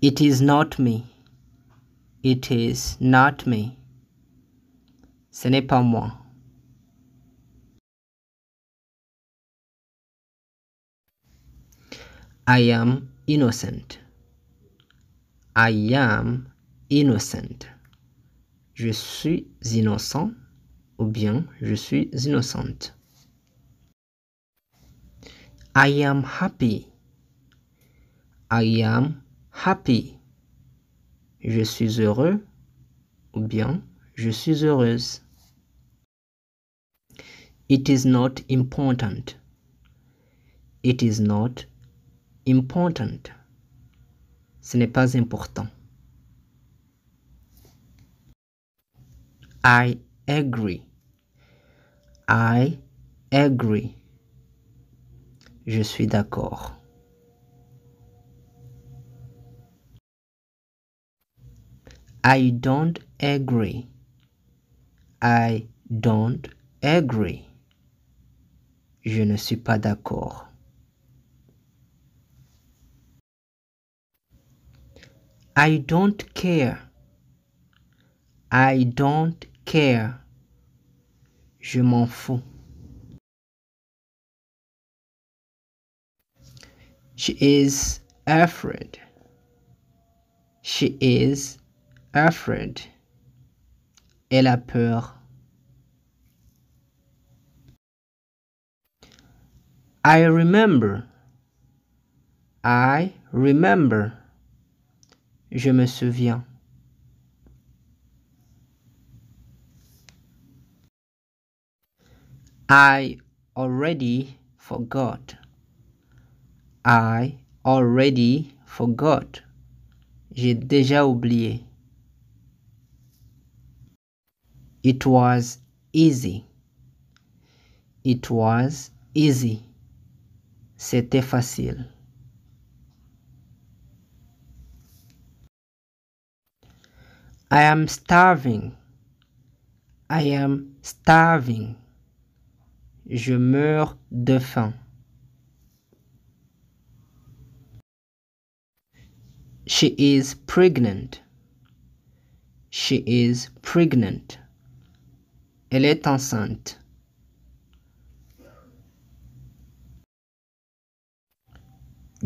It is not me. It is not me. Ce n'est pas moi. I am innocent. I am innocent. Je suis innocent ou bien je suis innocente. I am happy. I am happy. Je suis heureux ou bien je suis heureuse. It is not important. It is not important. Ce n'est pas important. I agree. I agree. Je suis d'accord. I don't agree. I don't agree. Je ne suis pas d'accord. I don't care. I don't care. Je m'en fous. She is afraid. She is afraid. Elle a peur. I remember. I remember. Je me souviens. I already forgot. I already forgot. J'ai déjà oublié. It was easy. It was easy. C'était facile. I am starving. I am starving. Je meurs de faim. She is pregnant. She is pregnant. Elle est enceinte.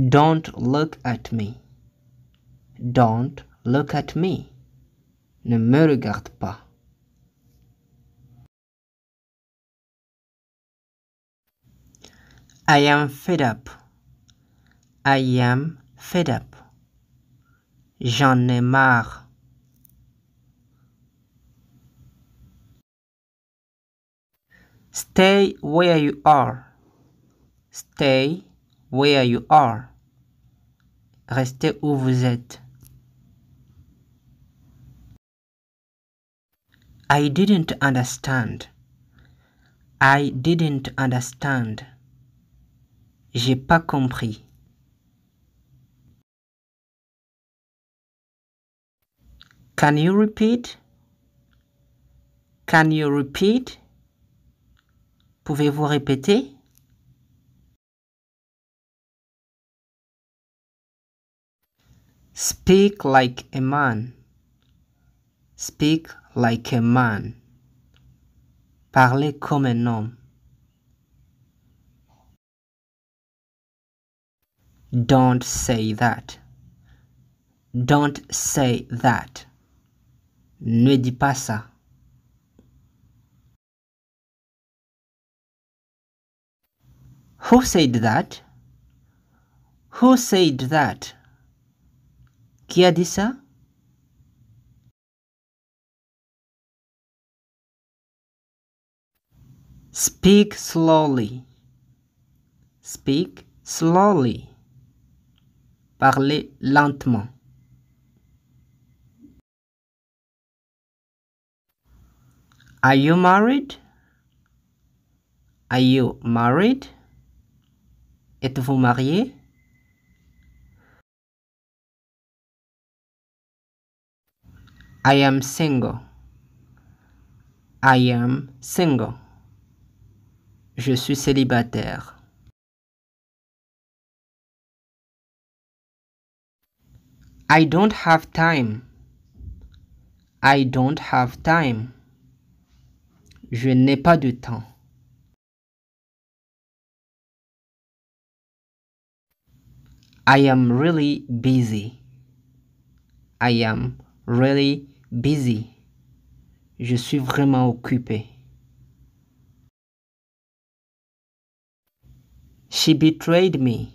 Don't look at me. Don't look at me. Ne me regarde pas. I am fed up. I am fed up. J'en ai marre. Stay where you are. Stay where you are. Restez où vous êtes. I didn't understand. I didn't understand. J'ai pas compris. Can you repeat? Can you repeat? Pouvez-vous répéter? Speak like a man. Speak like a man. Parlez comme un homme. Don't say that. Don't say that. Ne dis pas ça. Who said that? Who said that? Qui a dit ça? Speak slowly. Speak slowly. Parlez lentement. Are you married? Are you married? Êtes-vous marié? I am single. I am single. Je suis célibataire. I don't have time. I don't have time. Je n'ai pas de temps. I am really busy. I am really busy. Je suis vraiment occupé. She betrayed me.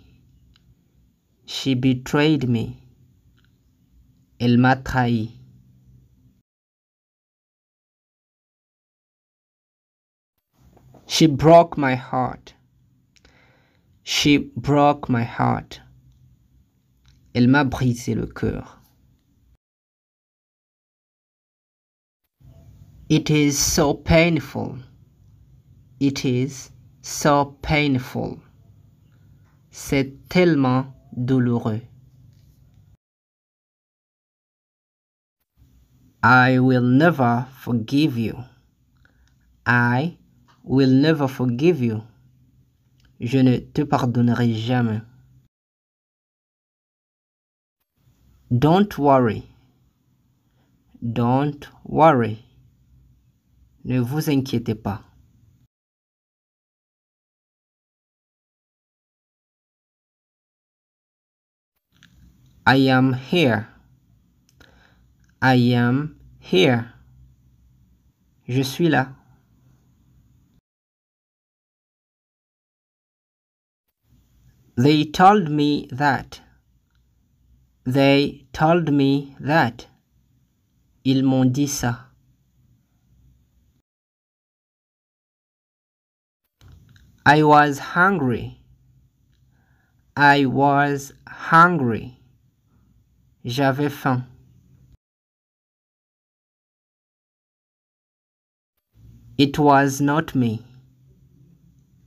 She betrayed me. Elle m'a trahi. She broke my heart. She broke my heart. Elle m'a brisé le cœur. It is so painful. It is so painful. C'est tellement douloureux. I will never forgive you. I will never forgive you. Je ne te pardonnerai jamais. Don't worry. Don't worry. Ne vous inquiétez pas. I am here. I am here. Je suis là. They told me that. They told me that. Ils m'ont dit ça. I was hungry. I was hungry. J'avais faim. It was not me.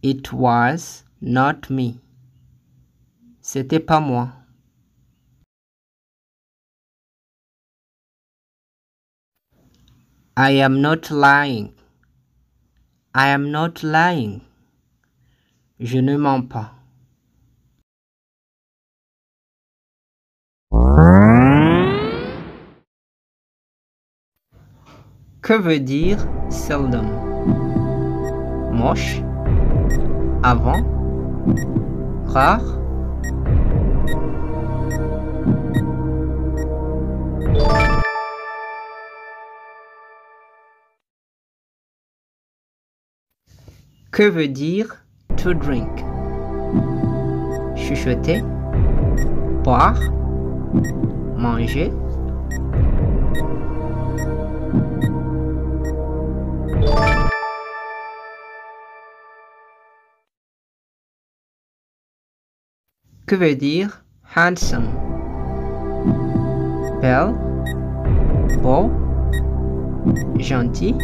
It was not me. C'était pas moi. I am not lying. I am not lying. Je ne mens pas. Que veut dire seldom? Moche, avant, rare. Que veut dire to drink? Chuchoter, boire, manger. Que veut dire handsome? Belle, beau, gentil.